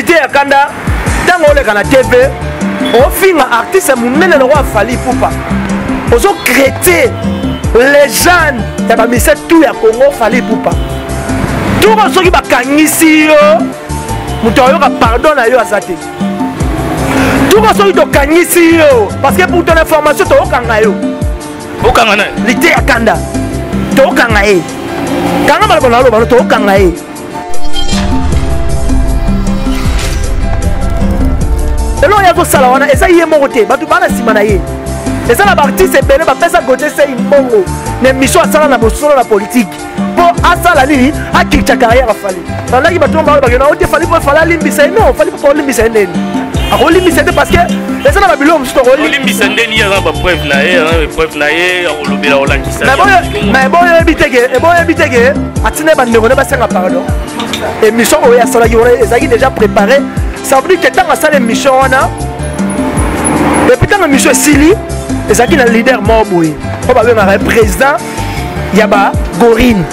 L'idée est que dans le TV, on finit un artiste qui le roi Fali Poupa. On a créé les jeunes qui ont mis tout à Congo Fali Poupa. Tout le monde qui a ici, pardon à eux. Tout le monde qui a ici, parce que pour ton information, tu as eu. L'idée est que tu as eu. Elon ya to sala wana esa ye mokote batu bana simana ye esa na artiste ebele ba pesa Gauthier Sey mbongo ne mission asala na bosolo na politique po asala nini akitcha carrière Fali balaki batu mbalo bagena ote Fali po fala limbisa non Fali po limbisa ndeni akolimbisa te parce que esa na babilo msto kolimbisa ndeni ya ba preuve na ye akolobela olangisa mais bon ebiteke atine ba ndeko ne ba senga pardon et mission oya sala ki wona ezaki déjà préparé. Ça veut dire que tant que ça les missions on a, depuis tant que mission Sili, les acquis dans le leader Morboy, probablement un président, il y a bas Gorine,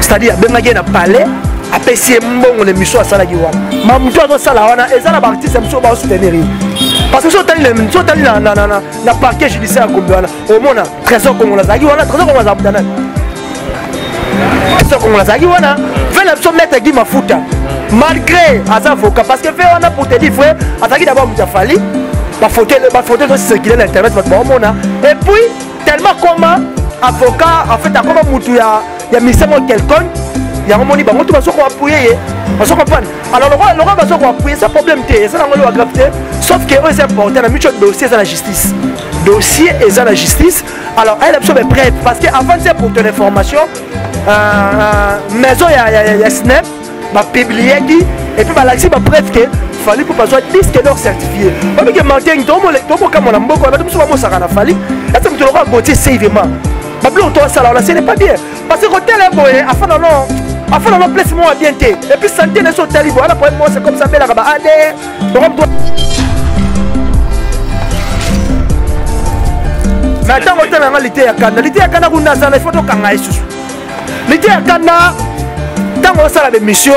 c'est-à-dire ben la guerre palais, après c'est bon les missions à Salagiwa. Mais nous tous dans Salahana, ils ont la partie c'est monsieur Baus Teneri. Parce que si on t'a dit les missions, t'a dit la parquet judiciaire comme ça, au moins 13 ans comme on a Salagiwa, 13 ans comme on a Abdanal, 13 ans comme on a Salagiwa, 20 ans mettre qui m'a foutu. Malgré Azavoka, parce que faire on a pour te dire frère, attaquer d'abord Moutafali, ma photo de ce qu'il est l'internet, votre maman. Et puis, tellement comment avocat, en fait, comment Moutouya, il y a mis ça dans quelqu'un, il y a un moment où tout va se appuyer, on se comprend. Alors le roi va se appuyer, c'est un problème, c'est un problème grave, sauf que c'est important, la mutuelle dossier est à la justice. Dossier est à la justice, alors elle est prête, parce qu'avant c'est pour ton information, maison, il y a SNEP. Ma publié et puis Malaxi m'a preuve que Fali Poupa soit disque d'or certifié. Parce que Martin Engi, ce n'est pas bien. Parce que quand elle est bonne, afin de placement à bien. Et puis santé ne sont pas libres. C'est comme ça, mais la rabade. Mais attends, on a l'idée à Kana. L'idée à Kana, on a ça, il faut que l'idée à Kana. Tant qu'on a la mission,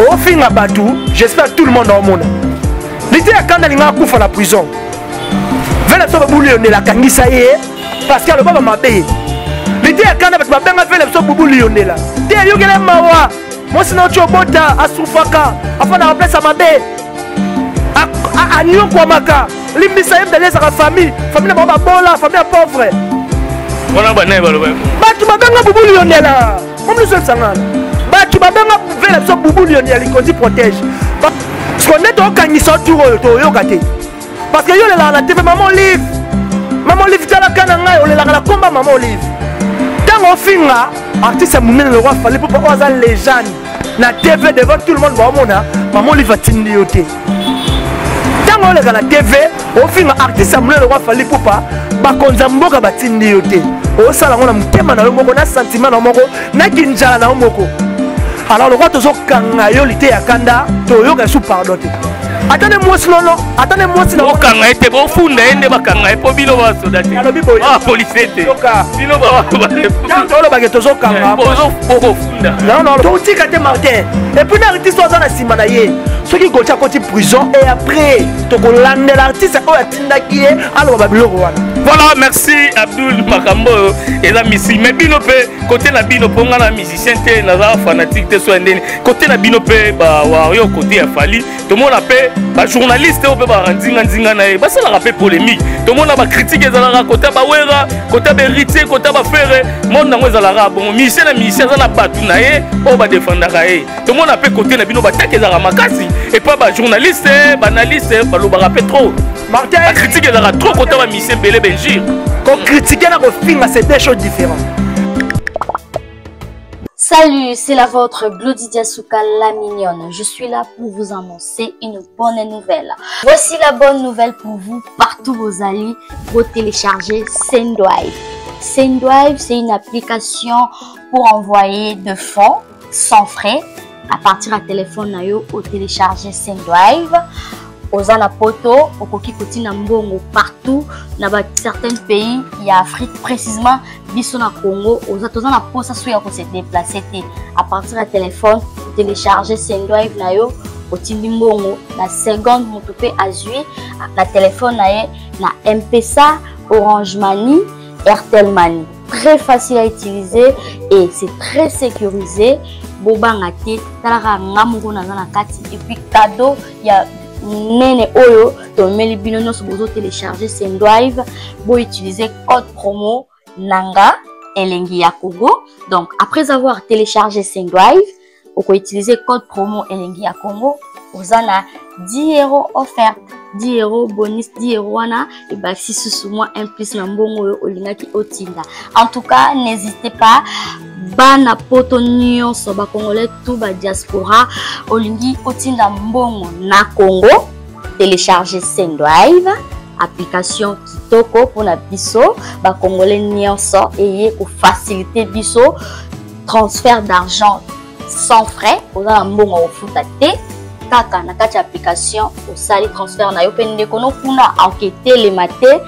au fin à Batou, j'espère tout le monde dans le monde. L'idée est quand on a un coup à la prison. Venez à la boule, on est là, parce que le papa m'a payé. L'idée est quand on a un coup à la mawa. Moi, sinon, tu as bota, à Soufaka, afin de remplacer ma bé. À Nyon Kwamaka, l'immissaïm d'aller à la famille, famille de la bola, famille pauvre. On a un coup à la comme nous sommes ensemble, tu vas même vers boubou Lionel, il conduit protège. Parce qu'on est au Kangiso Tour, parce que yo la TV maman livre t'as la cananga, on est là la combat maman livre. Dans mon film là, artiste Moumine le roi Fali Poupa pour avoir les gens, la TV devant tout le monde voir mon maman livre a tinioté. Dans le la TV, au film artiste Moumine le roi Fali Poupa, ba konzambo ka tinioté. Au salon, on a un sentiment dans mon mot, n'a qu'une jala dans mon mot. Alors, le roi de Zokangaïolité à Kanda, Toyoga sous pardonné. Attendez-moi, Slono, attendez-moi, Slono, Kanga était bon fou, n'est pas Kanga, et Pobilova, Sodati, la police était Zoka, Bilova, Tolo Bagatozo Kanga, non, non, tout dit qu'à Martin. Et puis, l'artiste dans la Simanaye, ceux qui goûtent à côté prison, et après, Togolande, l'artiste, à Tindaki, alors Babylon. Voilà, merci Abdoul Makambo et la musique. Mais Binope, côté la Binope, on a la musicienne, la fanatique, côté la Binope, Wario, côté Fali, tout le monde appelle, les journalistes, on peut pas ça la polémique. Tout le monde a critiqué, côté Bawera, côté Beritier, côté Ferre, monde n'a pas la bon, musicien, la musicienne, la Batounae, on va défendre. Tout le monde appelle côté la Binope, qui est la Makasi, et pas les journalistes, banalistes, on ne rappelle trop. Martin, la critique est trop content de Michel Bélé Benjir. Quand critiquer la film, c'est deux choses différentes. Salut, c'est la vôtre Glody Diasuka, la mignonne. Je suis là pour vous annoncer une bonne nouvelle. Voici la bonne nouvelle pour vous, partout vos alliés, vous téléchargez Sendwave. Sendwave, c'est une application pour envoyer de fonds sans frais à partir à téléphone ou télécharger Sendwave. Ozana poto, okoki koti na mbongo partout, na ba certains pays, ya Afrique précisément, biso na Congo, ozana posa sou ya ko se déplacer te. À partir à téléphone, télécharger Sendwave na yo, na seconde moto pe azui na téléphone na M-Pesa, Orange Money, Airtel Money. Très facile à utiliser et c'est très sécurisé. Bobangate talara ngamungo na na kati et puis cadeau ya nene oyo to meli bino no bozo télécharger Sendwave bo utiliser code promo nanga Elengi Ya Congo. Donc après avoir téléchargé Sendwave, vous pouvez utiliser code promo Elengi Ya Congo. Vous en a 10 € offerts, 10 € bonus, 10 € et bah si sous moi un plus nambongo olingaki otinda. En tout cas, n'hésitez pas. Bana poto nyon soba congolais tout ba diaspora olingi otinda mbongo na Congo. Télécharger Sendwave, application kitoko pour na biso ba congolais nyon so ayez pour faciliter biso transfert d'argent sans frais. On a mbongo ofutate. Kaka na kati application au sali transfert na yo pende kono kuna enquêter le matin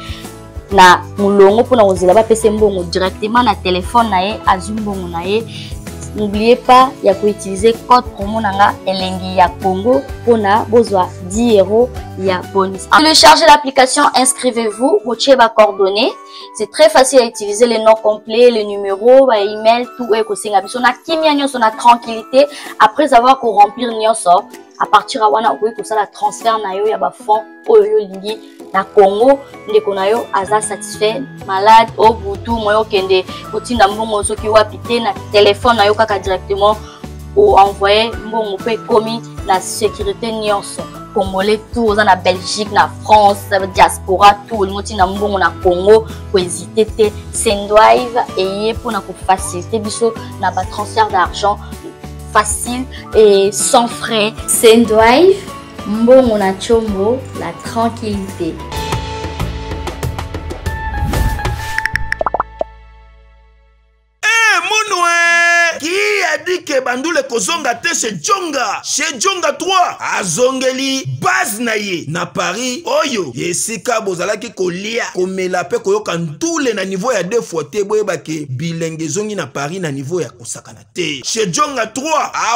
na mulongo pona ozela ba pese mbongo directement na téléphone na ye azumbongo na ye. N'oubliez pas ya ko utiliser code promo nanga Elengi Ya Congo pona bozwa 10 € ya bonus. Téléchargez l'application, inscrivez-vous, motiez ba coordonnées. C'est très facile à utiliser, les noms complets, les numéros, l'email, tout est possible. On a kimia nyon on a tranquillité après avoir qu'on remplir nyon sort. À partir à wana okoki kosala transfert na yo ya ba fonds oyo lingi na Congo ndeko na yo aza satisfait malade o butu moyo kende otinda mbongo soki wapi te na téléphone na yo kaka directement o envoyer mbongo pe komi na sécurité nyonso congolais tout oza na Belgique na France diaspora tout le monde otinda mbongo na Congo ko hésiter te Sendwave eye pona ko faciliter biso na ba transfert d'argent facile et sans frais. Sendwave, mbongo na chombo, la tranquillité. Ke bandule kozonga te chez Djonga 3 azongeli base na ye na Paris oyo yesika bozalaki kolia komela pe koyoka ntule na niveau ya 2 fois te boyeba ke bilenge zongi na Paris na niveau ya kosakana te chez Djonga 3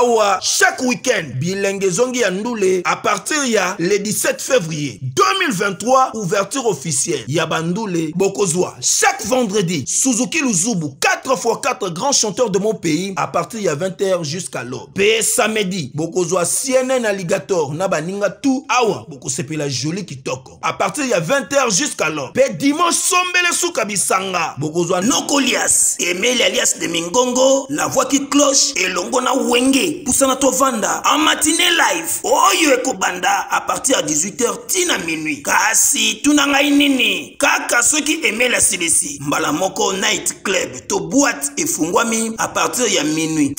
awa chaque week-end bilenge zongi ya ndule à partir ya le 17 février 2023 ouverture officielle ya bandule bokozwa chaque vendredi Suzuki Luzubu 4x4 grands chanteurs de mon pays à partir ya 20 h jusqu'à l'aube. Pe samedi, bokozwa CNN Alligator na baninga tout awa bokosepela joli kitoko. À partir ya 20 h jusqu'à l'aube. Pe dimanche sombele souka bisanga, bokozwa Nokolias, Emile alias de Mingongo, la voix qui cloche et longo na wenge poussana to vanda en matinée live. Oyo ekobanda à partir à 18 h tina minuit. Kasi tunanga inini, kaka soki Emile asilisi, mbala moko night club to boîte et fungwami à partir ya minuit.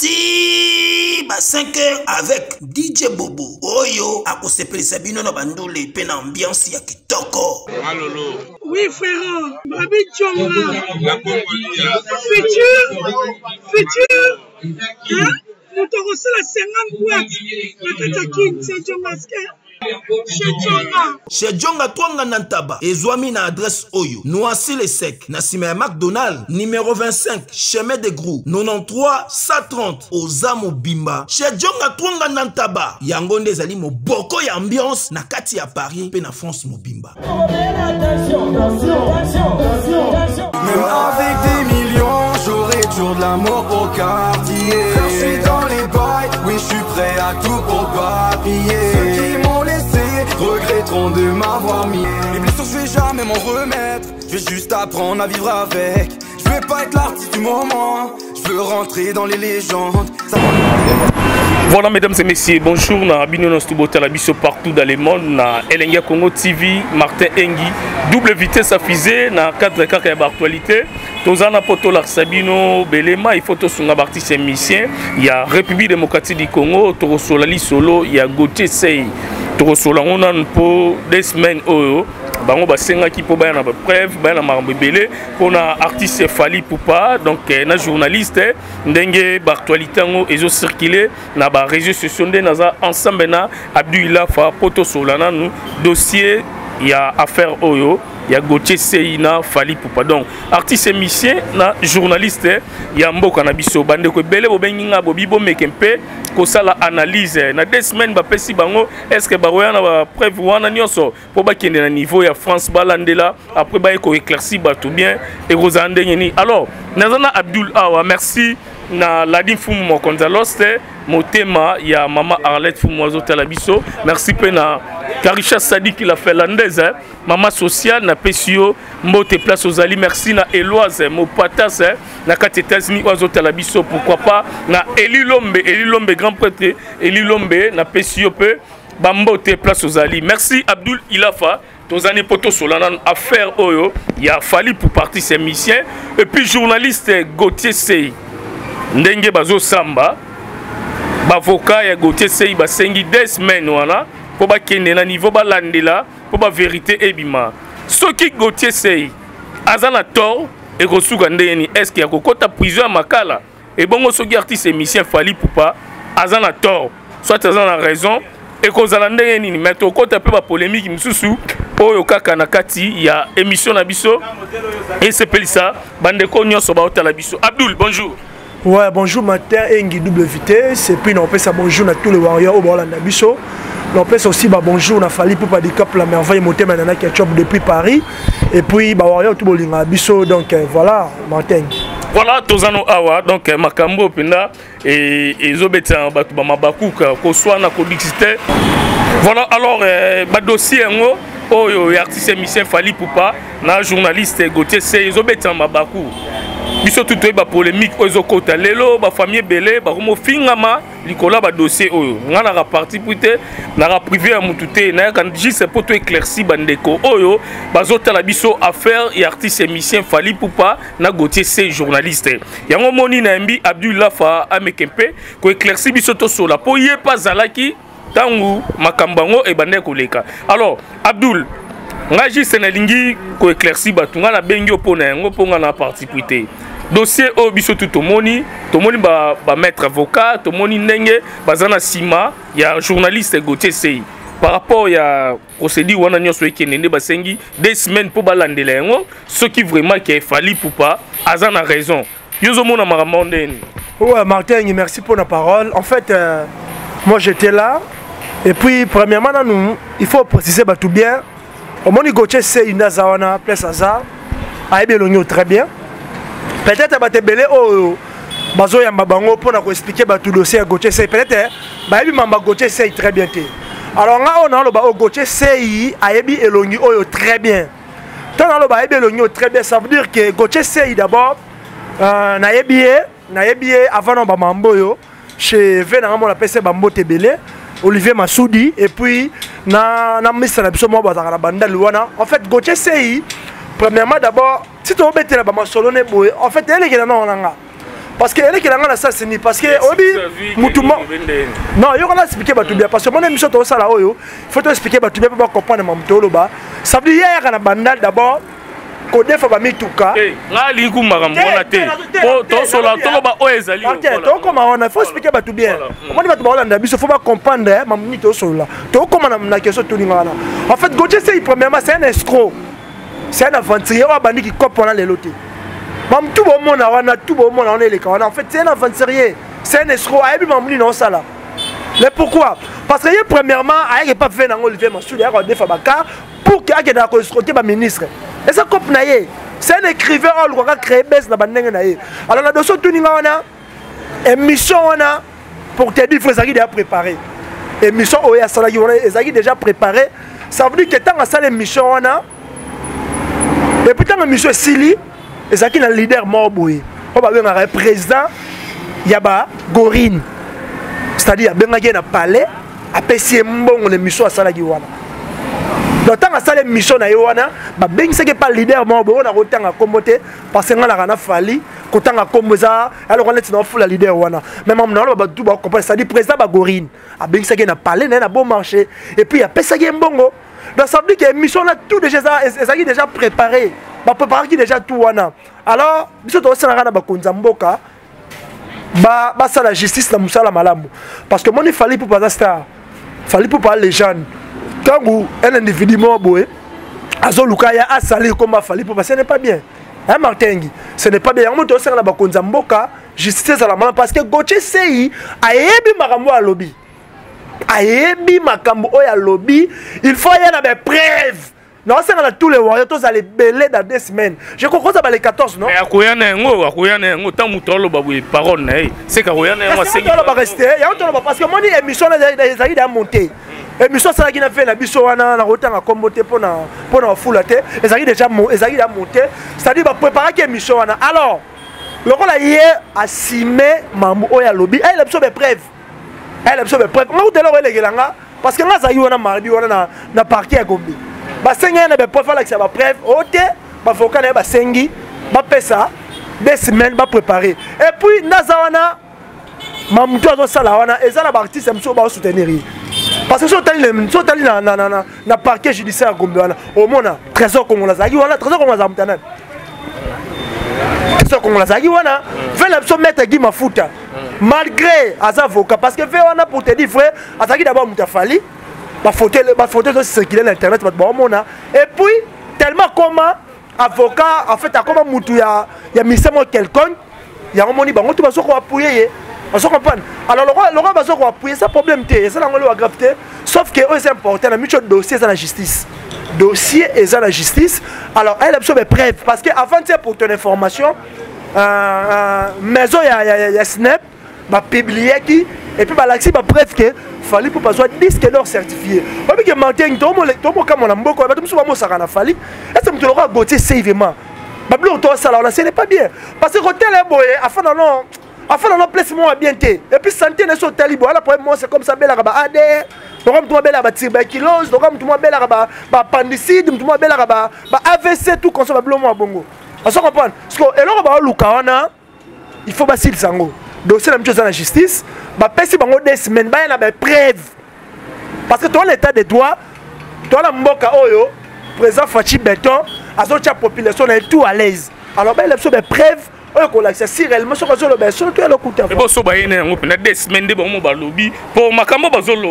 5 h avec DJ Bobo Oyo a consepelé Sabino na bandole pe na ambiance ya kitoko. Alolo. Oui frère, Babi Djonga. La Congolia. Futur. Hein? Nous te recevons 50 boîtes. Tata King c'est Djonga Chez Djonga 3 Nantaba ezwami na adresse oyo Noisy les Secs na sima ya McDonald numéro 25 chemin de Grou 93 130 Ozamo Bimba Chez Djonga 3 Nantaba yango nde ezali moboko ya ambiance na kati ya Paris pe na France Mobimba. Même avec des millions j'aurai toujours de l'amour au quartier. Je suis dans les bails, oui je suis prêt à tout pour papiller. Regretteront de m'avoir mis. Les blessures je vais jamais m'en remettre. Je vais juste apprendre à vivre avec. Je vais pas être l'artiste du moment. Je veux rentrer dans les légendes. Ça voilà mesdames et messieurs, bonjour, na binonos tout beau talabiso partout dans le monde, na Elengi Ya Congo TV, Martin Engi, double vitesse affisée, na 4 4 et actualité. Tozana potolar Sabino Belema, il faut tous nos artistes émissions. Il y a République démocratique du Congo, Toro Solali Solo, il y a Gauthier Sey. On a pour 2 semaines bango basenga ki po bana ba preuve bana marambe belé on a artiste Fali Poupa donc na journaliste ndenge ba actualité ngo ezo circuler na ba réseaux sociaux ndé naza ensemble na Abdoul Makambo poto solana nous dossier il y a affaire oyo il y a Gauthier Sey, Fali Poupa. Donc, artiste émissien, journaliste, il y a Mboka Nabiso, Bandeko, Belebo, Benginga, Bobibo, Mekempe, Kosala analyse. Na deux semaines, Bapesi Bango, est-ce que Baroyan a prévu un annonso pour qu'il y ait un niveau, il y a France Balandela, après, il y a éclairci, tout bien, et Rosande. Alors, Nazana Abdoul Awa, merci. Na Ladin Fumo Gonzaloste, Motema, il y a Maman Arlette Fumoiso Talabiso, merci Pena, Karisha Sadi qui l'a fait l'andaise, Maman Sociale, na Pesio, Mote Place aux Ali, merci na Eloise, Mopatas, na Katetazini Oiso Talabiso, pourquoi pas, na Eli Lombe, grand prêtre, Eli Lombe, na Pesio Pe, Bambote Place aux Ali, merci Abdoul Ilafa. Nos années poto solana affaire Oyo, il a fallu pour partir ces missions, et puis journaliste Gauthier Sey. Ndenge bazo samba bavoka ya Gauthier Sey basengi 10 semaines wana po ba kende na niveau ba landela po ba vérité ebima soki Gauthier Sey azana tort et kosuka ndeni est-ce qu'il y a kokota prison makala et bongo soki artiste émission Fali Poupa azana tort soit azana raison et kozala ndeni ni meto kota pe ba polémique msusu oyo kaka na kati ya émission na biso et c'est pelisa bandeko nyonso ba otala biso. Abdoul, bonjour. Ouais, bonjour Martin Engi Double Vitesse, et puis on peut ça bonjour à tous les warriors au bord de la Bisso. On peut aussi bonjour à Fali Poupa du Cap la merveille monté maintenant qui est depuis Paris, et puis warriors tout le monde Bisso. Donc voilà Martin Engi. Voilà Tozano Awa, donc Makambo Penda et Zobetian Bakouka, Koswana Kodixité. Voilà alors dossier en haut, artiste émission Fali Poupa, na journaliste Gauthier Sey, Zobetian Mabakou. Biso tout ba polémique ozokota lelo ba famille belé ba komo fingama likola ba dossier oyo ngana ra parti puté na ra privé mututé na kan juste pour to éclairci bandeko oyo bazota la biso affaire et artiste émission Fali Poupa na Gauthier Sey journaliste yango moni na mbi Abdoul Lafa amekempe ko éclairci biso to sola po yé pas zalaki tangu makambango e bandeko leka. Alors Abdoul ngaji senelingi ko éclairci batunga na bengyo pona ngo ponga na parti puté dossier au biso tout tomoni ba maître avocat tomoni ndenge bazana sima ya journaliste Gauthier Sey par rapport ya procédure wana nyoso ekenende basengi 2 semaines pour balandela yango ce qui vraiment qui est Fali Poupa azana raison yozo mona maramondeni. Ouais Martin, merci pour la parole. En fait moi j'étais là et puis premièrement nous il faut préciser tout bien au moni Gauthier Sey nazawana place azar aibelonyo très bien. Peut-être que Belé au Bazo Yambabango pour nous expliquer tout dossier à Gauthier Sey. Peut-être que Mamba Gauthier Sey très bien. Alors là, on a le Gauthier Sey, Aébi et Logno très bien. Tant que Aébi et Logno très bien, ça veut dire que Gauthier Sey d'abord, Naébi avant on Bamboyo, chez Vénan, on appelle ça Bambo Tebele, Olivier Massoudi, et puis Namissa Nabsomo Bazara Banda Luana. En fait, Gauthier Sey, premièrement d'abord, si tu as un peu en fait, elle est là. Parce qu'elle est là, parce que non, il faut expliquer tout bien. Parce que mon émission, il faut expliquer tout bien pour comprendre mon tolo. Ça veut dire hier, on a bandal d'abord. Codé Fabami Touka. Là, il faut expliquer tout bien. Il faut comprendre mon tolo. En fait, Gauthier Sey, premièrement, c'est un escroc. C'est un aventurier qui cope pendant les lotés. Même tout le monde a les cas. En fait, c'est un aventurier. C'est un escroc. Il m'a mis dans ça là. Mais pourquoi? Parce que premièrement, il n'a pas fait dans Olivier Massoud, il a des Fabaka pour qu'il y ait un ministre. Et ça cope. C'est un écrivain qui a créé baisse dans la banane. Alors, la dossier, tout le monde a une mission pour te dire que tu as préparé. Une mission où ils ont déjà préparé. Ça veut dire que tant que ça, les missions, on a. Et puis, M. Sili, c'est un leader mort. Il y a un président, il y a un gorine. C'est-à-dire, il y a un palais, il y a une mission à Salagiwana. Donc, tant que la mission à Yoana, il n'y a pas de leader mort, on a autant à combattre, parce qu'on a fallu, autant à combattre, alors on est en foule à leader. Mais maintenant, on va tout comprendre. C'est-à-dire, le président gorine, il y a un palais, il y a un bon marché, et puis il y a un bongo. Donc ça veut dire que l'émission là tout déjà préparé, bah préparé qui déjà tout wana. Alors biso to senara ba konzamboka ba ça la justice la musala malamu parce que moi il fallait pour pas star, fallait pour pas les jeunes. Quand un individu mort boé, Azolukaya a salir comme Fali Poupa, ce n'est pas bien. Hein, Martin Engi, ce n'est pas bien. On doit faire la bakonza mboka, justice à la main parce que Gauthier Sey a ébi makambo à lobby. A ébi makambo à lobby, il faut y aller des preuves. Non, c'est dans tous les warriors, tous allaient bêler dans 2 semaines. Je comprends ça par les 14, non? Mais à quoi y en a un tant moutolo, baboui, parole, c'est qu'à quoi y en a un. C'est qu'il va rester, il y a un temps, parce que mon émission, les aïe d'un monté. Émission, c'est la qui n'a fait la bisouana, la route à comboter pour la foulater. Les aïe déjà monté, c'est-à-dire, va préparer l'émission. Alors, le rôle hier a simé Mamou Oya Lobby. Elle a besoin de preuves. Elle a besoin de preuves. Moi, d'ailleurs, elle est là, parce que là, ça y est, on a mardi, on a parti à Gombi. Basengi na be preuve là que ça va preuve ote ba foka na ba sengi ba pesa 2 semaines ba préparer et puis nazawana mamuto azo sala wana ezala ba artiste amso ba soutenir parce que so tali na parquet judiciaire Gombe wana au mona trésor kongola zaki wana trésor kongola za mutanan trésor kongola zaki wana vela so mettre Guy Mafuta malgré azavoka parce que wana pour te dire vrai azaki d'abord mutafali. La photo de ce qu'il y a l'internet, et puis tellement comme avocat, en fait, comme Moutouya, il y a mis ça moi quelconque, il y a un moni, on va se appuyer, on se comprend. Alors, le roi va se appuyer, ça problème, ça n'a pas gravité, sauf que c'est important, la mutuelle dossier est à la justice. Dossier est à la justice, alors elle a besoin de preuves, parce qu'avant de pour ton information, maison, il y a SNEP, va publier qui. Et puis, Balaxi va bref que Fali Poupa soit disque d'or certifié. Parce que Martin, ce n'est pas bien. Parce que l'hôtel est boyé, afin de placement à bien. Et puis, santé n'est pas libre. C'est comme ça, AD, tuberculose, appendicite, AVC, tout comme ça, Bongo. On se comprend. Parce que, il faut passer le sango. Dossier de la justice, il y a 2 semaines, il y a des preuves. Parce que toi, l'état de droit, toi, la mboka oyo, président Fatih Béton, la population est tout à l'aise. Alors, il y a des preuves. Si réellement, si on a des choses, on a des choses. Si on a des semaines, on a des choses. Pour Makambo, on a des choses.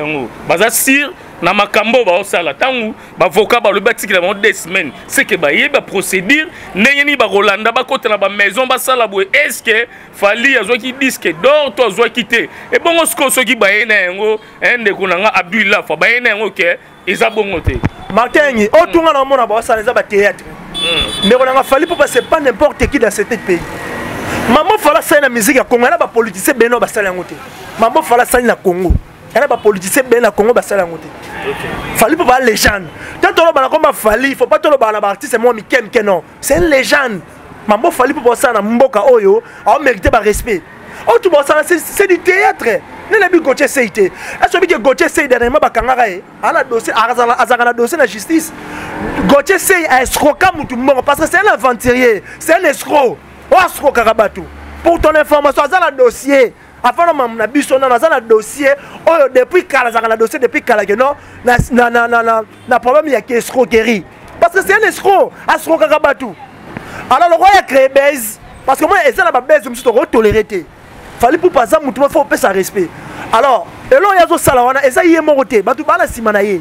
On a des choses. Na makambo ba osala tangu ba voka ba loba tikila ba 2 semaines c'est que ba yeba procédure neyeni ba Rolanda ba kota na ba maison ba sala boy est-ce que Fali azo ki disque d'or to azo kité et bongo sko soki ba yena ngo ende kunanga Abdoul Lafa ba yena ngo ke eza bongo te Martin Engi otunga na mona ba osala za ba théâtre mais konanga Fali Poupa c'est pas n'importe qui dans ce pays. Maman Fala sa na musique ya Congo na ba politicien beno ba sala ngote maman Fala sa na Congo. Il y a des politiciens qui Congo Fali Poupa légende. Il faut pas que l'artiste soit non. C'est une légende. Maman Fali Poupa ça mboka oyo, a mérité par respect. C'est du théâtre. Est-ce que Gauthier Sey dernièrement a dossier la justice. Gauthier Sey a escroc parce que c'est un aventurier, c'est un escroc. Pour ton information, a le dossier. Avant de me dire dans un dossier, depuis que le problème est qu'il y a escroquerie. Parce que c'est un escroc, alors le roi a créé baise. Parce que moi, il faut tolérer. Il fallait pour passer, il faut faire respect. Alors, il y a salon, il y a moroté, il y a simanaye.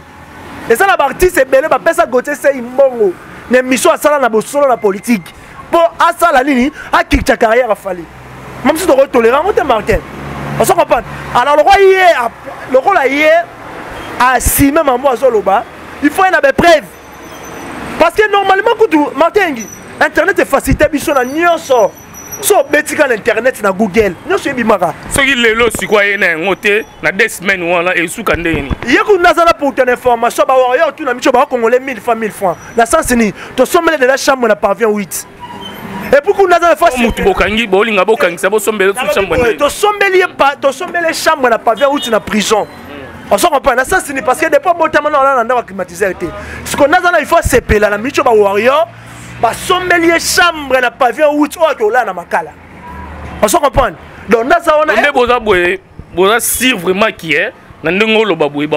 Et ça, la partie, c'est belle, il y a goûté, c'est immongo. Les missions à ça, la politique. Pour ça, la ligne, à qui ta carrière a fallu. Même si tu es tolérant, tu es Martin. On se comprend. Alors le roi hier a assimé Mambo Azoloba. Il faut une preuve. Parce que normalement, Martin Engi, Internet est facilité. Il faut que Internet na Google. Il faut que tu aies et pourquoi nous avons fait ça? Nous avons fait ça. On s'en rend pas compte, ça c'est parce que depuis beaucoup de temps, on a climatisé. Ce qu'on a fait, il faut s'épeler. La mission de Warrior, sommelier chambre n'a pas vu où tu as la macala. On s'en rend compte. Donc, nous avons fait ça. Si vraiment qui est, nous avons fait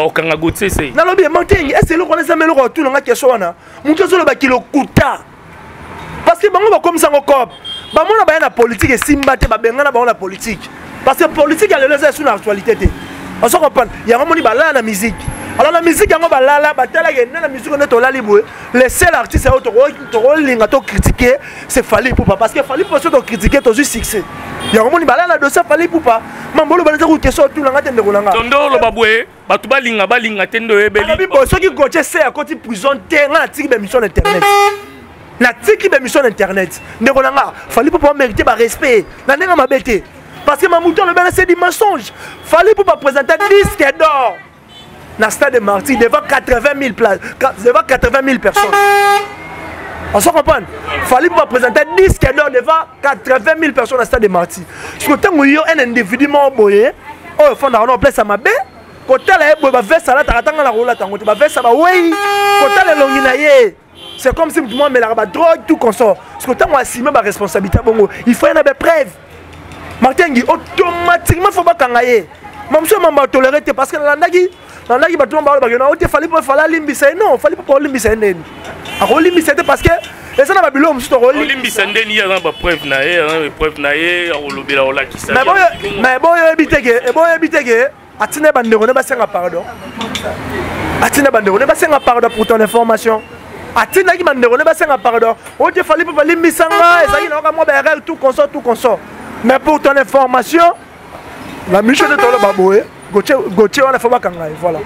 ça. Parce que bango comme ça encore bango na ba na politique et simbate ba benga na ba la politique parce que politique elle est sur l'actualité on se comprend il y a un moni ba la musique Alors la musique est la musique les seuls artistes qui ont critiqué, c'est Fali Poupa. Parce que Fali Poupa, c'est critiqué, c'est un succès. Il y a un moment où il Fali Poupa. Parce que Mamouton le c'est du mensonge. Fallait pour pas présenter un disque d'or. Dans le stade de Marty, devant 80 000 personnes. On se comprend. Fallait pour pas présenter un disque d'or devant 80 000 personnes dans le stade de Marty. Parce que tant qu'il y a un individu qui au fond, on place à ma baie. Quand il y a un veste à la tarte, on a un veste à la oui. Quand il y a c'est comme si tout le monde met la drogue, tout consort. Parce que tant qu'on assume ma responsabilité, il faut une preuve. Martin Engi, automatiquement, il ne faut pas cangailler. Même si on va tolérer, parce que il fallait pas faire l'imbissé. Non, il fallait pas l'imbissé. Alors, l'imbissé, parce que les gens n'ont pas de l'imbissé. Il y a des preuves. Il y a des preuves. Il y a des preuves. Mais bon, il y a des preuves. Pour ton information. Atina qui m'a donné un pardon. Il fallait pas l'imbissé. Il y a tout consort. Mais pour ton information, la mission de Tolo Baboué, Gauthier, on a fait voilà.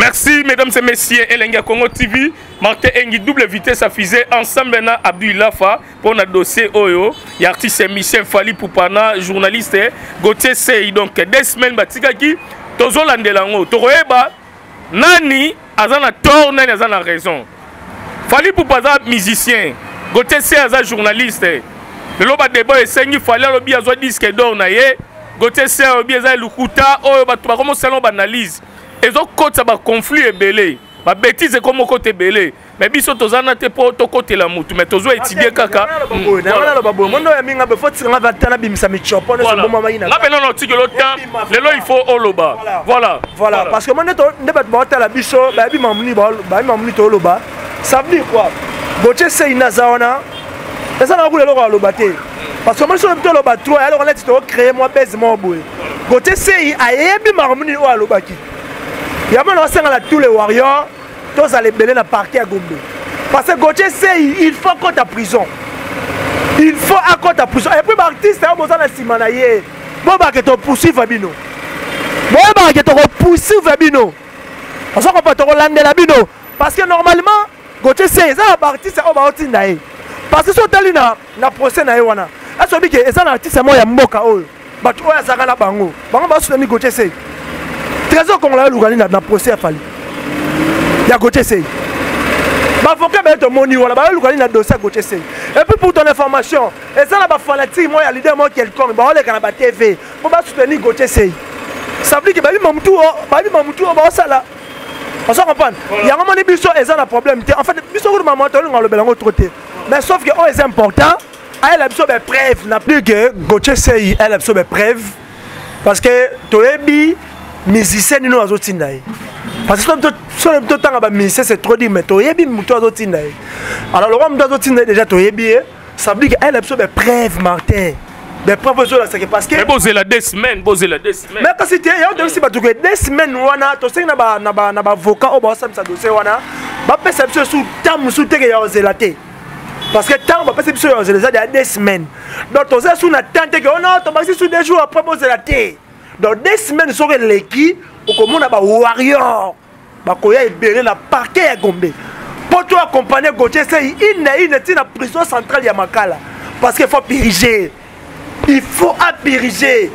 Merci, mesdames et messieurs, Elengi Ya Congo TV, Martin Engi, double vitesse affisée, ensemble, na Abdoul Lafa, pour notre dossier Oyo, y artiste Michel Fali Poupana, journaliste, Gauthier Sey, donc, 2 semaines, Batikaki, Tozo Landelango, Toroeba, Nani, Azana Torne, Azana raison. Fali Poupa, musicien, Gauthier Sey, Azana journaliste. Le bas débat est saigné, fallait le bien soit disque d'or naie, Gauthier Sey bien ça le couta, oh bah tu vas comme salon banalise. Et donc côté ça va conflit et belé, ma bêtise est comme au côté belé. Mais biso tozana te pour ton côté la moto, mais tozo étudier kaka. Voilà le babou, mon nom est minga befot singa vatana bimsa michopo ne so bomama ina. Là pendant l'antique le temps, le lo il faut au loba. Voilà parce que mon ne débat bota la biso, ba bi mamni ba, ba mamni to loba. Ça veut dire quoi? Gauthier Sey nazaona. C'est ça que je veux dire. Parce que moi, je suis plutôt le bateau. Alors, on a créé mon pèse, mon boué. Côté CI, il y a tous les warriors, tous les belles dans le parquet à Gombe. Parce que côté CI, il faut qu'on soit en prison. Il faut qu'on soit en prison. Et puis, l'artiste, il a besoin de Simanaye. Bon, il faut poursuivre Bino. Parce qu'on peut te relander la Bino. Parce que normalement, côté CI, ça, l'artiste, il a besoin de Simanaye. Parce que si on est là, le procès est là. Est-ce que les artistes sont là? Et puis pour ton information, les gens sont fanatiques, les leaders sont quelconques, ils sont à la TV. Ils vont soutenir Gauthier Sey. Ça veut dire que on se comprend. Il y a un moment où ils ont un problème. En fait, ils ont un moment où ils ont trop tôt. Mais sauf que c'est important, elle a besoin de preuves. N'a plus que Gauthier Sey, elle a besoin de preuves. Parce que les musiciens ne sont pas là. Parce que si on a tout temps, les musiciens, c'est trop dit, mais les musiciens ne sont pas là. Alors, le roi ne sont déjà là. Ça veut dire qu'elle a besoin de preuves, Martin. Des preuves sur la sécurité. Parce que. Mais bon, c'est la 2 semaines. Mais quand c'était, il y a aussi 2 semaines, on a tous un avocat au bas de sa dossier. On a perception sous temps, sous terre, il y a aussi la tête. Parce que tant que perception, il y a 2 semaines. Donc, on a sous la tente, on a tombé sur 2 jours après, on a la tête. Donc, 2 semaines sur l'équipe, on a un warrior. On a libéré la parquet à Gombe. Pour toi, accompagner Gauthier Sey, il est dans la prison centrale de Makala. Parce qu'il faut périger. Il faut apériger.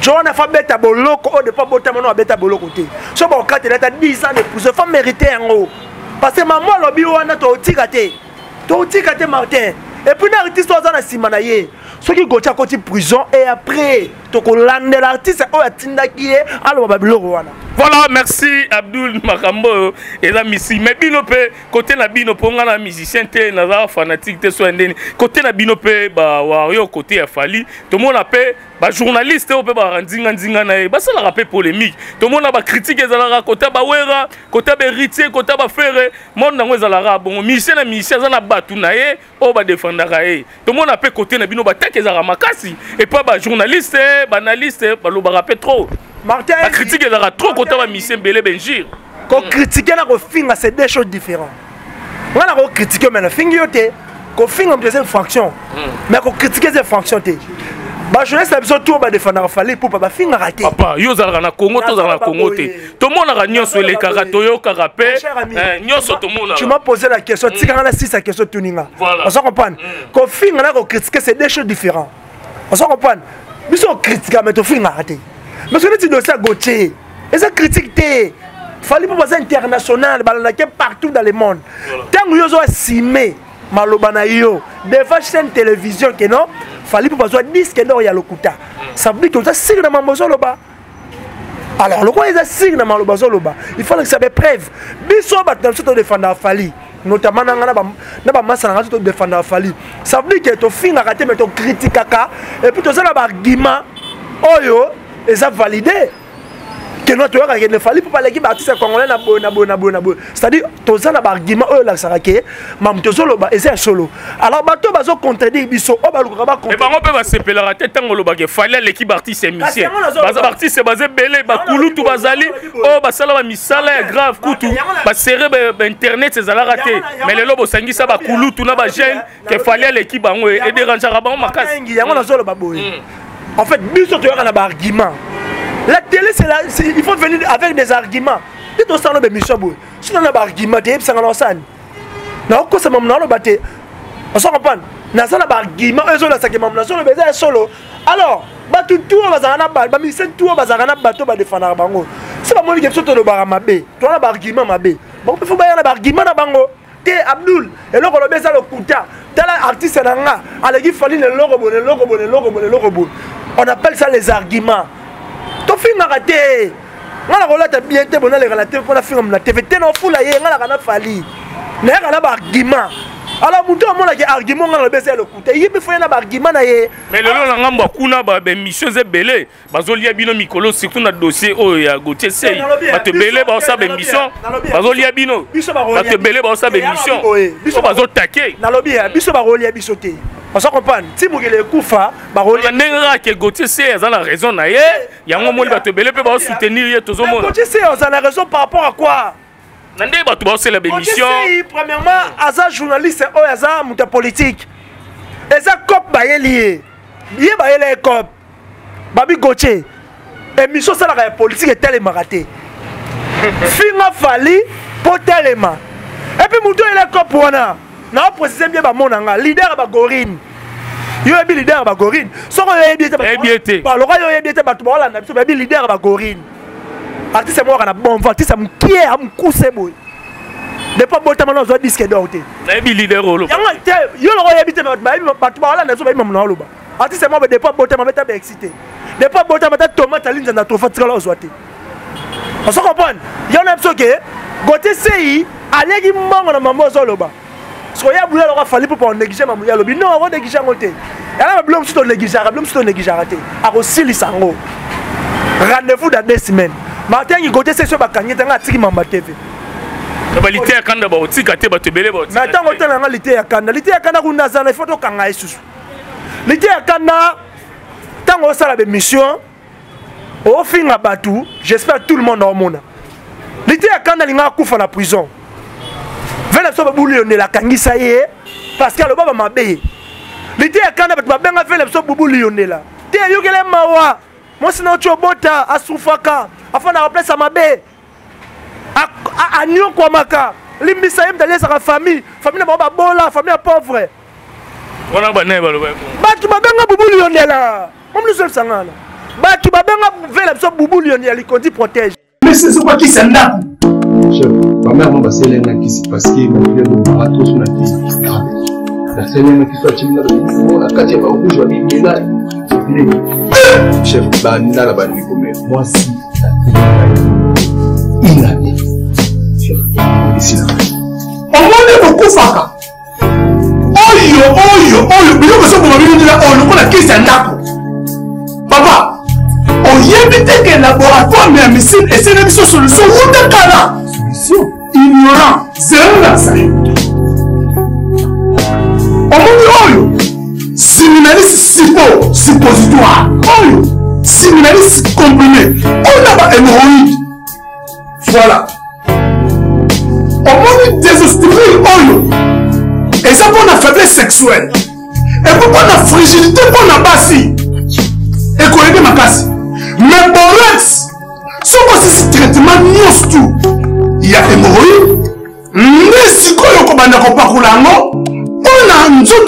John a fait bêta boloko, on ne peut pas maintenant bêta boloko. Si on a 10 ans de prison, il faut mériter un haut. Parce que maman, le bureau, on a tout tiré. Tout tiré, Martin. Et puis, l'artiste, on a simanaye. Ceux qui goûtent à côté prison, et après, tout le monde, l'artiste, on a tindakié, alors on va bureau. Voilà, merci Abdoul Makambo et la missi. Mais Binope, côté la Binope, on a un musicien, un fanatique, côté la Binope, Wario, côté Fali, tout le monde appelle, journaliste, on peut ça la rappelle polémique. Tout le monde a critiqué, côté Bawera, côté Beritier, côté Ferre, monde dans Zalara, bon, musicien, on a battu, on va défendre. Tout le monde appelle côté la Binope, t'es Zaramakasi, et pas journaliste, banaliste, on va rappeler trop. Martin, la critique est trop contre la mission Belé Benjir. Qu'on critique nos films, c'est deux choses différentes. On a critiqué mais le film yoté, qu'on filme deuxième fonction, mais qu'on critique deuxième fonction té. Bah je laisse la mission tour bah défendre Fali Poupa bah film raté. Papa, yo zalaka na Congo, to zalaka na Congo té. Tout le monde a gagné sur les caratoyo carapé. Tu m'as posé la question, tu as la six à question tuninga. On se comprend. Qu'on filme là qu'on critique c'est deux choses différentes. On se comprend. Mais on critique mais ton film raté. Mais ce que tu dois ça Gauthier, et ça critique té. Fali Poupa c'est international, balanake partout dans le monde. Tant que vous avez simé, malobanayo, des fois chaîne télévision que non, Fali Poupa soit disque non y a le kuta. Ça veut dire que ça signe malobazoloba. Alors le quoi ils signent malobazoloba. Il faut que ça soit preuve. Biso bat dans cette défendre Fali, notamment dans la masse dans cette défendre Fali. Ça veut dire que ton film a raté mais ton critique kaka et puis tout ça là argument oyo et ça validé. Que notre roi ne fallait pas les artistes congolais n'abonnent. C'est-à-dire, tous les arguments eux là ça raqué, même tous les et c'est solo. Alors bateau baso contredit biso, oh bah le grand contre. Et bah on peut pas se pélater tant que le baguette fallait l'équipe artiste émission. Bas artiste c'est basé belé, bas coulou tout basali, oh bas ça là misala grave coutu, bas serré internet c'est ça raté. Mais les lobes sangi ça bas coulou tout na bas gêne que fallait l'équipe en ouais et déranger à bas on marque. En fait, biso tu as un argument. La télé, il faut venir avec des arguments. Si tu as des arguments, tu as des arguments. Non, quand ça m'a dit, on s'en comprend. N'a pas d'argument, eux là ça qui m'a dit solo. Alors, tout le monde a un bateau, mais c'est tout le monde a un bateau pour défendre la bango. C'est pas moi qui ai sauté le bar à ma bé. Tu as un argument, ma bé. Bon, il faut pas y avoir un argument à bango. T'es Abdoul, et l'on a besoin de Kouta. T'as l'artiste à l'anga. Allez, il fallait le logo, le logo, le logo, le logo. On appelle ça les arguments. Ton film a raté. On a relaté bien été bon à les relater pour la film la TV. T'es non fou là hier. On a gagné Fali. On a gagné argument. Alors mon temps mon a gagné argument on a baissé le coût. Et il me faut un argument là hier. Mais le long on a gagné beaucoup là. Ben Michel c'est belé. Basolia Bino Mikolo surtout notre dossier au Gauthier Sey. Bah te belé bah ça ben Michel. Basolia Bino. Bah te belé bah ça ben Michel. Biso basol taqué. Na lobby. Biso barolia bisoté. On s'en comprend. Si vous avez Koufa, vous avez que Gauthier Sey a la raison. Il y a un moment où il va te soutenir. Gauthier Sey a la raison par rapport à quoi? Gauthier Sey, premièrement, il est journaliste et politique. Il est cop lié. Il est cop. Babi Gauthier. Et mission c'est la politique est tellement ratée. Film Fali pour tellement. Et puis Mouton il est cop wana. Non, précisez bien mon anga. Leader à Gorine. Il y a leader à Gorine. Sans qu'on ait dit que le leader à Gorine. Artiste est mort à la bombe. Artiste est mort à la bombe. Depuis que tu as un disque d'or. Il y a leader au loup. Il y a un leader au loup. Il y a un loup. Artiste est mort depuis que tu as un loup. Excité. Depuis que tu as un tomate à l'île, tu as un tomate à l'île. On se comprend. Il y a un homme qui est Gauthier Sey. Il y a un homme qui est au loup. Soyez à vouloir avoir fallu pour négliger ma mouillade. Non, on va négliger à monter. Et là, on va négliger à rater. À aussi les sango. Rendez-vous dans 2 semaines. Martin Engi c'est sur ma cagnette. On a tiré ma TV. Mais attends, on a l'été à Kanda. L'été à Kanda, on a des photos Kanga et Sous. L'été à Kanda, tant qu'on a la mission, on finit à Batou. J'espère que tout le monde a au monde. L'été à Kanda, il y a un coup à la prison. Parce que le baba m'a béé. L'idée est quand on a fait l'absolu boubou lionela. T'es un yoguele mawa. Moi, c'est notre chobota, à Soufaka, afin de remplacer ma bé. À Nyon Kwamaka. L'imbisaïm d'aller sa famille. Famille n'a pas bola, famille pauvre. On a bané, Batu Babenga boubou lionela. On nous sommes sangan. Batu Babenga fait l'absolu boubou lionela. Il dit protège. Mais c'est ce qui s'en a. Ma mère m'a passé l'année qui s'est passée, ma fille de Marathon sur la piste. La semaine qui soit timide, la carte va rouge, je vais bien là. Chef Banina la banni comme moi si il a dit. Ici là. On va le coufaka. Oh yo, mais nous sommes venus là, on nous la qui s'en a. Papa, on y évite que le laboratoire mais un missile et c'est une solution route de Kala. Ignorant, c'est un lancé. On m'a dit, séminariste suppositoire, séminariste comprimé, on a pas hémorroïde. Voilà. harceler sexuel. Et pourquoi la fragilité qu'on a passé et qu'on aide ma casse. Mais pour l'ex, si on passe ce traitement, il y a hémorroïde, mais si on a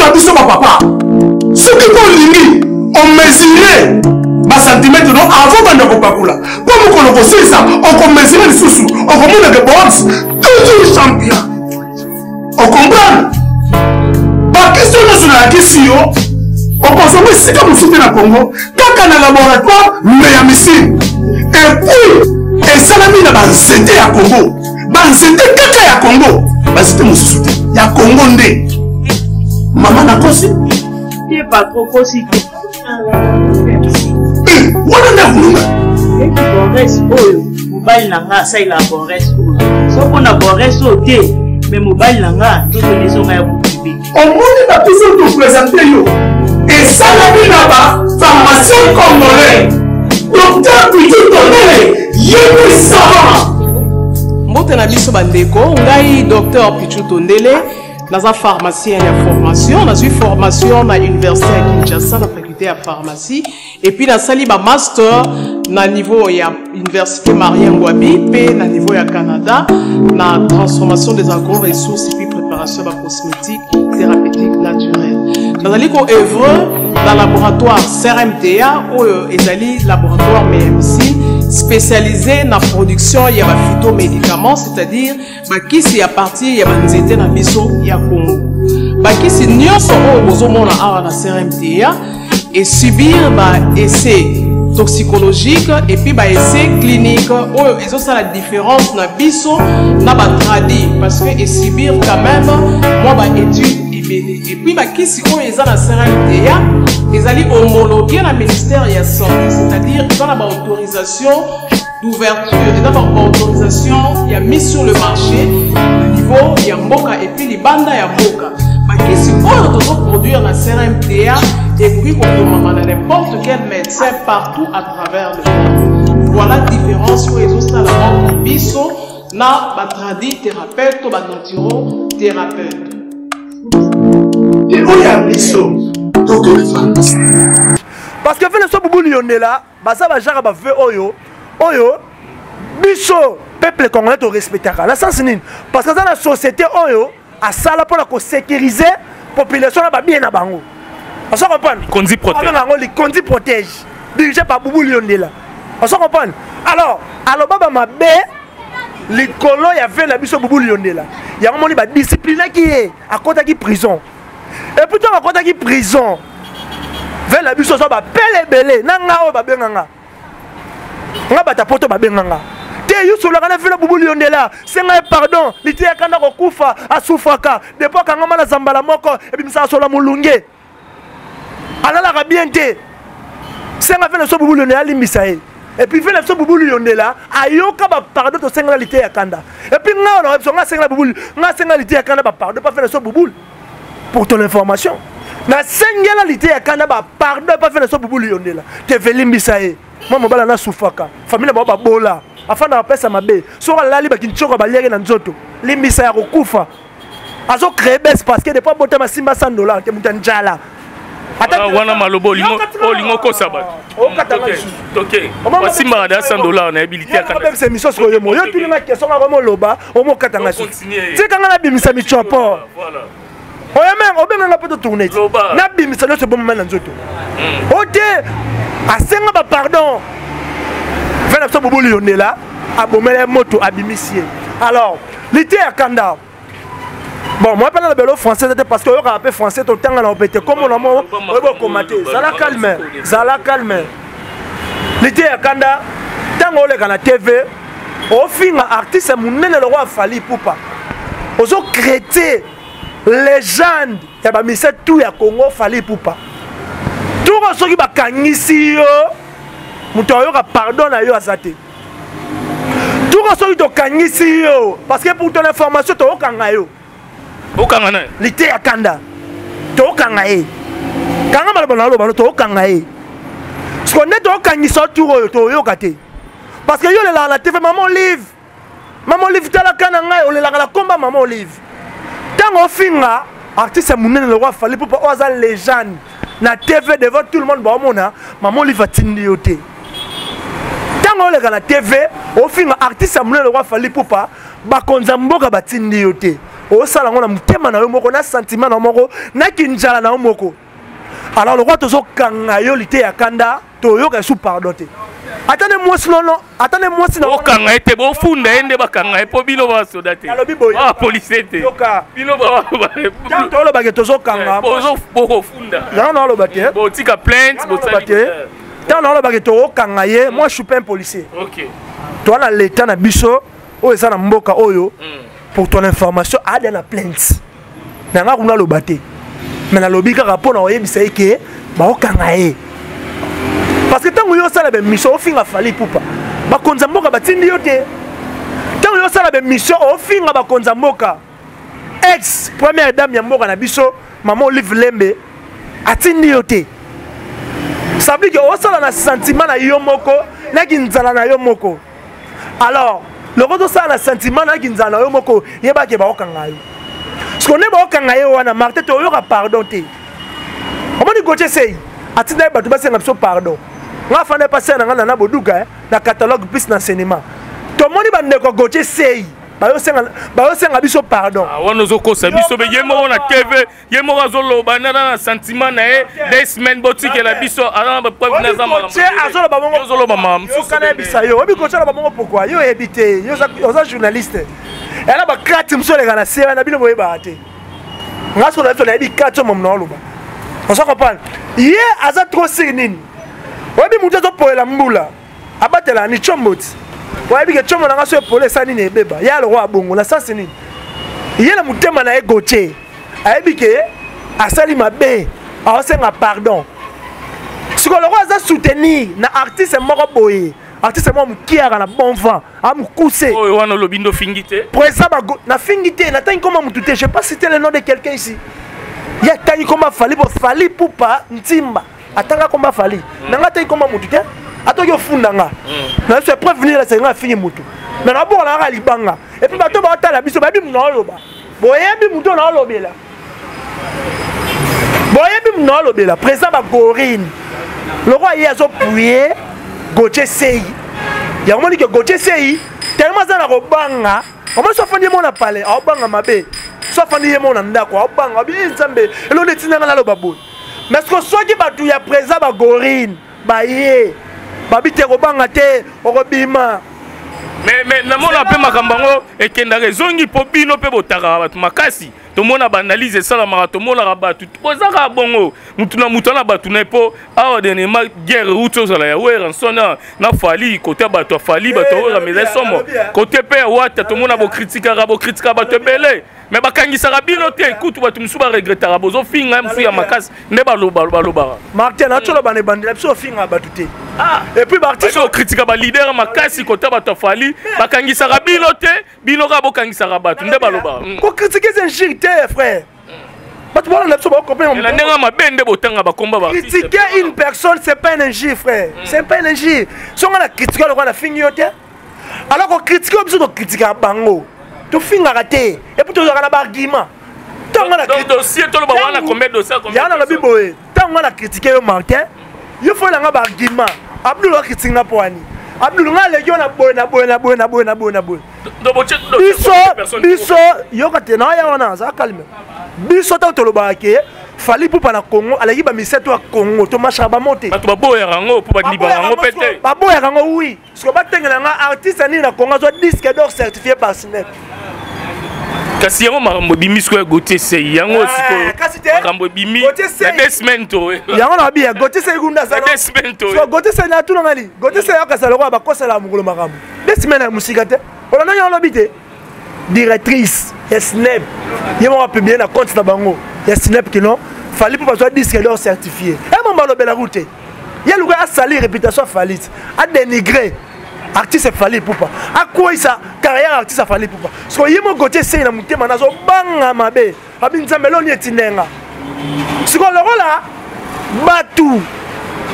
un papa. Ce qui est on mesurait par centimètre avant Bakula. Pour nous connaître ça, on mesurait les sous-sous, on remonte les box, toujours champion. On comprend? Par question de la question, on consomme ce que nous soutenons au Congo, quand on a un laboratoire, mais à Messine. Et puis, et ça l'a mis dans la CT à Congo. C'était quelqu'un à Congo. C'était mon soutien. Il y a Congo. Maman a conçu. Il n'est pas trop possible. Docteur Pichutondélé, dans un pharmacien en formation, dans une formation à l'université à Kinshasa, dans la faculté à pharmacie, et puis dans un master à niveau à l'université Marien Ngouabi, puis à niveau à Canada, dans la transformation des agro-ressources et puis préparation de la cosmétique thérapeutique naturelle. Dans un œuvre dans le laboratoire CRMTA ou le laboratoire MMC, spécialisé dans la production de phytomédicaments, c'est-à-dire qui est à partir de la maison de Congo. Qui est à la CRMTA et subir des essais toxicologiques et puis des essais cliniques. Et ça, c'est la différence dans la maison de tradie parce que subir quand même, moi, études. Et puis, qui si on est dans la CRMTA, ils allaient homologuer le ministère de la Santé, c'est-à-dire dans la autorisation d'ouverture, dans la autorisation, il y a mis sur le marché, le niveau, il y a Moka et puis les bandes, il y a Moka. Qui si on doit produire la CRMTA, et puis on demande à n'importe quel médecin partout à travers le monde. Voilà la différence pour les autres dans la banque de Bissot, dans la tradie thérapeute ou la naturo thérapeute. Et où y a parce que le soir où là, oyo, oyo, biso peuple congolais te respectera. La sens parce que dans la société oyo, à ça là pour la sécuriser population là bien à bango. On se comprend. Kondi protège. Kondi protège. Dirigé par Boubou Lyonela. On se comprend. Alors baba ma bé l'écolo y avait la biso Boubou Lyonela. Il y a un moment de discipline qui est à côté de prison. Et puis, on a une prison. Vers la bise, on a belle belle. Et puis, il faut que les gens pardon de singalité à Kanda. Et puis, on a besoin de singalité à Kanda, pardon, pas faire le pour ton information. La singalité à Kanda, pardon, pas faire le boubou Lyonela. Tu es venu Missae. Moi, je suis là, Soufaka. Famille, je suis bola. Afin de rappeler ça, ma bé. Sur la libre qui ne choque pas l'air et l'anzoto. Les Missae Rokufa. Azo crébes parce que des fois, botem à 600$, tu es moutanjala. Wana malobo olingo ko sabat. OK. Voici Marada $100 na habilité à Canada. C'est mission sur yo moyo tu na question na romo loba o mo katanga. C'est quand na bimisa michopo. Voilà. Oyame o benga na poto tourner. Na bimisa no se bon moment na nzoto. OK. Asenga ba pardon. Vena so bobo Lyonela abomela moto abimisie. Alors, l'été à Canada. Bon, moi, je parle de la français parce que je rappelle français, tout le temps, comme on a dit, ça la calme. Ça la calme. L'été à Kanda, tant qu'on est à la TV, on finit un artiste, on met le roi Fali Poupa. On a créé légende, il y a mis tout à Congo, Fali Poupa. Tout ce qui va gagner ici, on a pardonné à Zate. Tout ce qui va gagner ici, parce que pour ton information, tu as gagné. L'été à Kanda, Tokangae. Ce qu'on est parce que la TV, maman livre, la combat, maman livre. Tant artiste Mounen le roi Fali Poupa oza légende na TV devant tout le monde ba mona maman li fatinioté tango le na TV au film artiste Mounen le roi Fali Poupa ba konza mboka batinioté o sala ngona mutema na yo moko na sentiment na moko na kinjala na moko alors le roi tozo kanga yo lité ya kanda to yo ka sou pardonné. Attendez-moi ce non, attendez-moi ce non. Moi je suis pas un policier. OK. Toi là l'état na biso, o ça na mboka oyo. Pour ton information, a des plaintes. Na nga kuna lo baté. Mais na lobi ka rapport na oyebisa ke ba o kangaye. Parce que tant que vous avez une mission, vous avez fallu pour pas. Tant que vous avez une mission, vous avez ex-première dame Yamboka Nabiso, maman Olive Lembe, atinioté. Ça veut dire que vous avez un sentiment à Yomoko, n'a qu'une zalana Yomoko. Alors, le retour ça a un sentiment n'a qu'une zalana Yomoko, il n'y a pas de baokangaï. Ce qu'on est baokangaï, on a marqué, tu auras pardonné. Comment dit Gauthier Sey? Attendez, tu vas faire pardon. Moi, je vais passer dans le catalogue plus d'enseignement. Tout le monde va négocier, c'est. Pardon. On a un sentiment des semaines boutiques et la biso à la preuve de la maman. Pourquoi vous habitez, vous êtes journaliste. Et là, vous avez 4 sur les gars, c'est un habit. Vous avez 4 sur mon. On s'en comprend. Hier, Azat Rossinin. Obi mutoto poela mbula. Abatela ni chombot. Obi ke chomo na ngaso pole sani ne beba. Ya le roi bongo na sasini. Hier la mutema na egote. Obi ke asali mabe. A osenga pardon. Siko le roi za soutenir na artiste moko boye. Artiste mo mkiara na bon vent. Am kousé. Oh wana lobindo fingité. Presa ba na fingité na tangi koma mutute. Je pas citer le nom de quelqu'un ici. Il y a des gens qui ont fallu pour pas Ntimba. Attends, comment fallu? N'anga t'as comment moututé? Attends, yo fou n'anga. Non, c'est prévenir la séance fini moutou. Mais d'abord la ralibanga. Et puis bateau bateau la biso babi mnoloba. Boye bi moutou n'olobe là. Boye bi mnolobe là. Présent ba gorine. Le roi hier a prié Gauthier Sey. Il y a un moment que Gauthier Sey tellement ça la robanga. Comment ça fait des mots à parler? Ah banga ma bé. Sauf en disant mon anda quoi, bang, abîme zambé, et l'on est tiré dans la lobabou. Mais ce que soit qui battu ya présent ba gorine, ba yé, ba biter au bangate, au robima. Mais n'aimons la paix makambango et qu'en la raison ni popi no pe botara makasi. Tout le monde a banalisé ça la marathon, tout le monde a battu. Ozara bongo, mutuna mutana battu n'importe. Ah dernièrement guerre route aux alliés, ouais en sonna, na Fali côté battu Fali battu aux amis les sommes. Côté père ouais tout le monde a beau critiquer battu belé. Mais bakangi sarabinoté, écoute battu musuba regretter rabozo fin même fou ya makas ne baloba. Martin a tolo bané bandela so fin a battu. Ah et puis Martin so critiquer ba leader makasi côté battu Fali, bakangi sarabinoté, binoka bokangi sarabatu ne baloba. Ko critiquer c'est frère. Critiquer une personne, c'est pas une injure, frère. C'est pas une injure. Si on a critiqué le roi de la finiote, alors qu'on critique, on critique à Bango. Tu finis à rater. Et puis tu auras un argument. Tant on a critiqué, Martin, il faut un argument. Abdoul a critiqué Napoani. Abdoul a légion à Boy. Biso, yoka tena ya wana za calme. Biso ta to lobake, Fali Poupa na Congo, ala yiba miseto a Congo, to macha ba monter. Ba to ba boya rango pour ba liba rango pété. Ba boya rango oui. Sko ba tengela nga artiste ani na Congo zo disque d'or certifié par SNEP. Kasi yango makambo bimisko ya Gauthier Sey yango siko. Makambo bimi. Na desmento. Yango na bia Gauthier Sey gunda sa. Na desmento. Sko Gauthier Sey na tout na ngali. Gauthier Sey ya kasala ko ba kosala mukolo makambo. Desmena musika te. On a l'habité. Directrice, SNEP. Il y a publié un compte Bango. SNEP qui l'ont. Fali Poupa soit disque d'or certifié. Et mon balo la route. Il y a le sali réputation Fali. A dénigré. Artiste Fali Poupa. A quoi ça carrière artiste Fali Poupa. Soyez mon côté, c'est une moutée, manazo, banga mabe. Abinzamelon est inéga. Ce qu'on leur a, batou.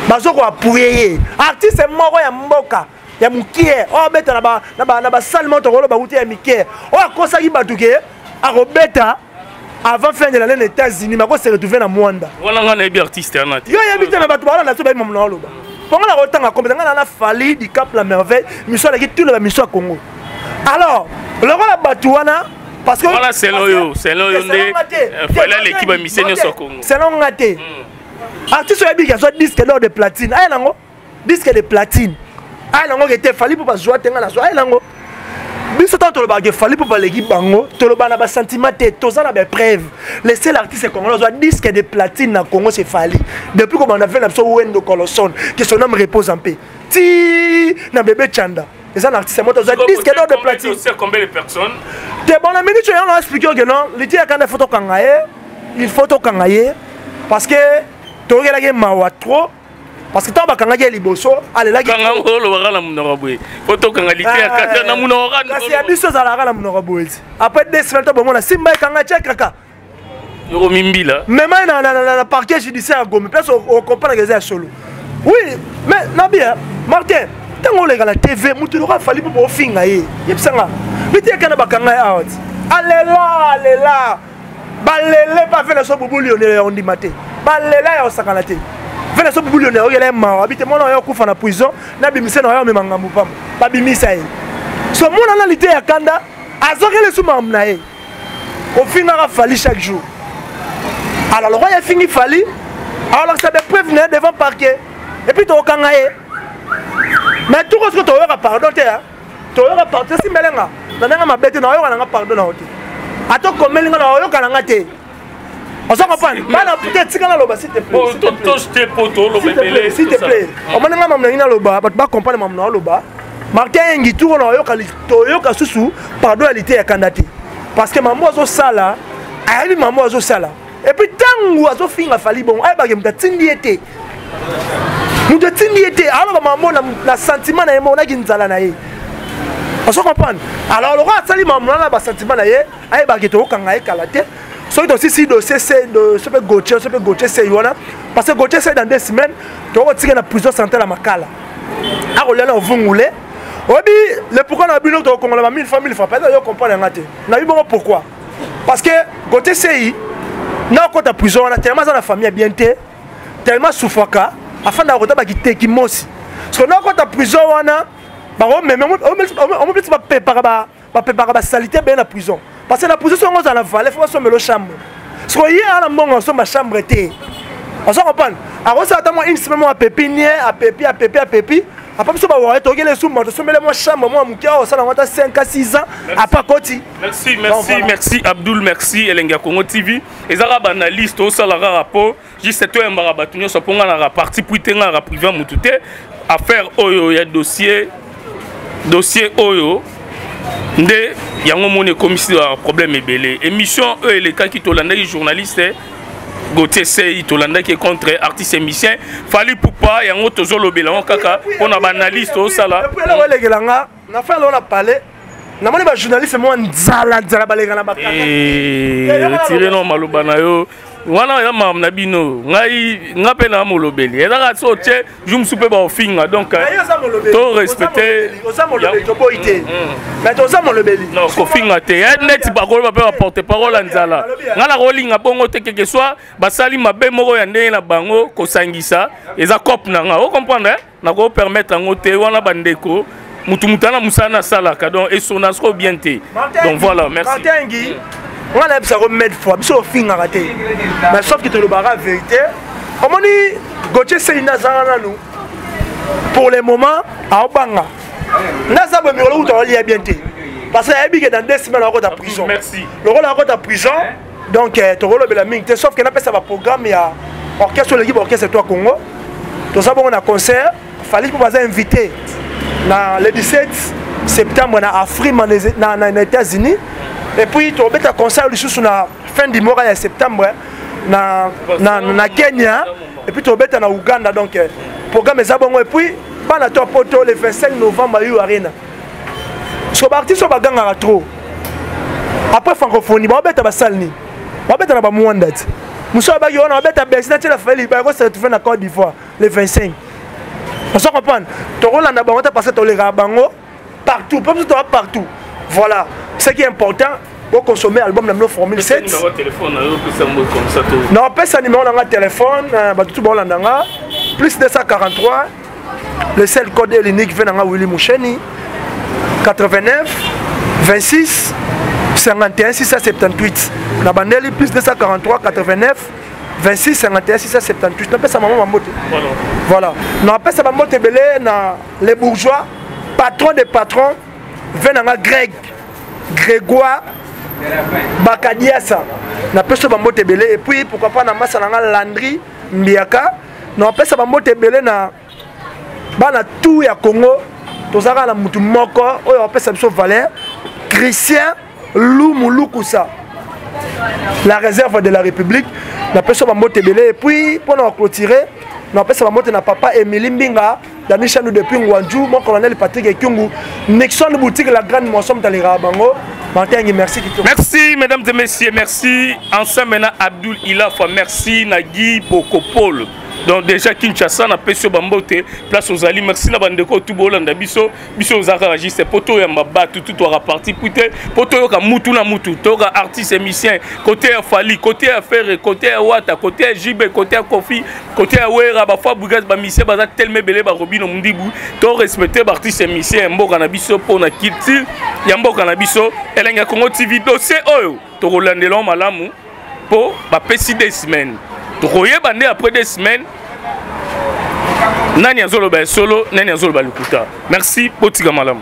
Bazoko a pouillé. Artiste moro ya mboka. Il y a Moukier, on met na ba salement au rôle de Moukier. On a consacré Batouké, à Robeta, Avant fin de l'année, les États-Unis, je suis retrouvé dans le monde. Parce que c'est l'oyo, c'est l'oyo. Voilà l'équipe missionnaire sur Congo. C'est l'ongaté. Artiste Oyebi qui a soit disque d'or de platine. Aïe lango, disque de platine. Aïe lango qui était fallu pour pas jouer tenga la soie. Aïe lango. Biso tanto le bague fallu pour pas l'équipe bango. Toloba na ba sentiment té, toza na ba preuve. Laissez l'artiste congolais soit disque de platine na Congo c'est fallu. Depuis qu'on a fait l'abso Wendo Coloson, que son homme repose en paix. Ti na bébé Chanda. Les artistes montent aux disques d'or de platine. Combien de personnes? T'es bon la minute, on a expliqué que non. Les tiens quand il faut tout cangayer parce que tu regardes la game trop parce que tant que cangayer les bossos, allez la game. Cangayer le wara la munoraboué. Faut tout cangayer. Quand la munoraboué. Quand c'est abusé, ça la wara la munoraboué. Après des semaines, tu bon la Simba cangayer kaka. Yoromimbi là. Même dans le parquet judiciaire à Goma, personne on comprend que c'est solo. Oui, mais Nabia, Martin. Tant que la TV, il fallu pour faire un film. Il faut faire un film. Allez là, balélé, pas faire le son pour boulionner, on dit maté. Balélé, on s'accalate. Faire le son pour boulionner, on est mort. Habitez-moi, on est coupé en prison. N'abimissez, on est mort. Babimissez. Ce monde en réalité, à Kanda, à Zoré, le sous-mamnaé. On finit à Fali chaque jour. Alors le roi a fini Fali. Alors ça va prévenir devant le parquet. Et puis, tu as mais tout ce que tu auras pardonné, tu auras pardonné. Si tu as pardonné, tu auras pardonné. Attends, combien de gens tu auras pardonné? On s'en comprend. S'il te plaît. S'il te plaît. On m'a dit que tu vas comprendre. Martin Engi, tu auras pardon à l'été à Kandati. Parce que maman a sala, elle dit maman a sala. Et puis tant que tu as fini, il fallait bon, elle va te dire nous te timiété alors maman na sentiment na maman na kinzala na ye on se comprend alors le roi sali maman na ba sentiment na ye ay ba keto kanga e kalate so to si dossier c'est de se peut Gauthier Sey wana parce que Gauthier Sey dans 2 semaines to ko tika na prison centrale à Makala a ko lala ovungule obi le pourquoi na bino to ko ngola ba 1000 francs pas yo comprendre ngate na bi bon pourquoi parce que Gauthier Sey na ko ta prison na tellement sa na famille bien té tellement souffaka afin d'avoir des qui parce que nous avons prison, on salité bien la prison. Parce que la prison, on dans la vallée, faut qu'on chambre. Parce que hier, on ma chambre était. On s'en comprend. Alors, une semaine à pépinière, à pépi. Après, on a 5 à 6 ans. Merci, Abdoul, merci, Elengi Ya Congo TV. Et ça, on a une liste, on a un rapport. Juste toi, on a un rapport pour te faire privé. Affaire Oyo, il y a dossier Oyo. Il y a un commissaire problème ébélé. Émission, eux, les cas qui sont journalistes. Gauthier Sey Tolanda qui est contre artiste émission Fali Poupa et on toujours lobé là on kaka on a analyste au sala et puis là ouais les gars na fait on a parlé na moni ba journaliste moi nzala ba les gars na ba kaka tirer non maloba na yo wana ya mam na bino ngai ngape na molobeli ezaka so tie je me soupe ba ofinga donc to respecter molobeli to boité mais to sa molobeli non ko finga te net ba ko ba pe porter parole nzala ngala ko linga bongo te quelque soit ba sali mabe moko ya ndenge na bango ko sangisa eza cop na nga o comprendre na ko permettre ngo te wana bandeko mutu mutana musana sala ka donc esona so bien te donc voilà merci on a besoin de mettre foi, besoin de finir raté. Mais sauf que tu le barres vérité. Comment dit Gauthier Sey Nazarana nous pour le moment à Obanga. Nazarana mais on doit aller bien te. Parce que Abi est dans 2 semaines encore à prison. Merci. Le rôle encore à prison. Donc tu rôle de la mine. Sauf que n'a pas ça va programme il y a orchestre le orchestre toi Congo. Tout ça on a concert. Fallait pour vous inviter. Le 17 septembre on a Afrique aux États-Unis. Et puis, tu as un concert sur la fin du mois de septembre, dans Kenya, et puis tu as en Ouganda. Donc, le programme est bon. Et puis, le 25 novembre, il y a Arena. Si tu artiste, tu as trop. Après, francophonie, tu as un salni. Tu as un mouanda. Tu as un bersin, tu as un Côte d'Ivoire, le 25. Tu comprends? Tu as un partout. Voilà. Ce qui est important, pour consommer l'album dans le Formule 7. Non, on peut ce numéro dans le téléphone, tout le monde plus 243, le seul code et l'unique vient dans Willy Moucheni, 89, 26, 51, 678. La bandeli plus 243, 89, 26, 51, 678. On peut ça maman Mamote. Voilà. On peut ça maman Tebele, les bourgeois, patron des patrons, vient dans Greg. Grégoire Bakadiasa. Na pesa bambo tebele et puis pourquoi pas na masa na Landry Mbiaka. Na pesa bambo tebele na bana tout ya Congo. Tozaka na mutu moko oyo pesa biso Valère Christian Lumulukusa. La réserve de la République. Na pesa bambo tebele et puis pour nous clôturer, na pesa bambo na papa Emile Mbinga. Dani Chanou depuis Ngwanjou, mon colonel Patrick et Kyungu, Nexon Boutique, la grande moisson dans les Rabango. Martin Engi, merci. Merci, mesdames et messieurs, merci. Ensemble, maintenant, Abdoul Ilafa, merci, Nagui, Bokopol. Donc, déjà, Kinshasa, on a pêché au Bambote, place aux Ali, merci, la bande tout Bolanda, Bisso, Bisso aux Aragis, c'est Poto et Mbaba, tout aura parti, putain, Poto et Moutou, Namoutou, Tora, artiste, émissien, côté à Fali, côté à Ferre, côté à Wata, côté à Jibé, côté à Kofi, côté à Ouera, Bafa, Bougas, Bamissé, Baza, Telme, Belé, Barobino, Mundibou, Tora, respecté, artiste, émissien, Mbo, Canabiso, Pona, Kilti, Yambo, Canabiso, Elengi Ya Congo TV, dossier, Oyo, Toro, Landelon, Malamou, Po, Bapessi, des semaines. Après des semaines, Nani Azolo Solo, Nani Azolo Lukuta. Merci, Potiga Malam.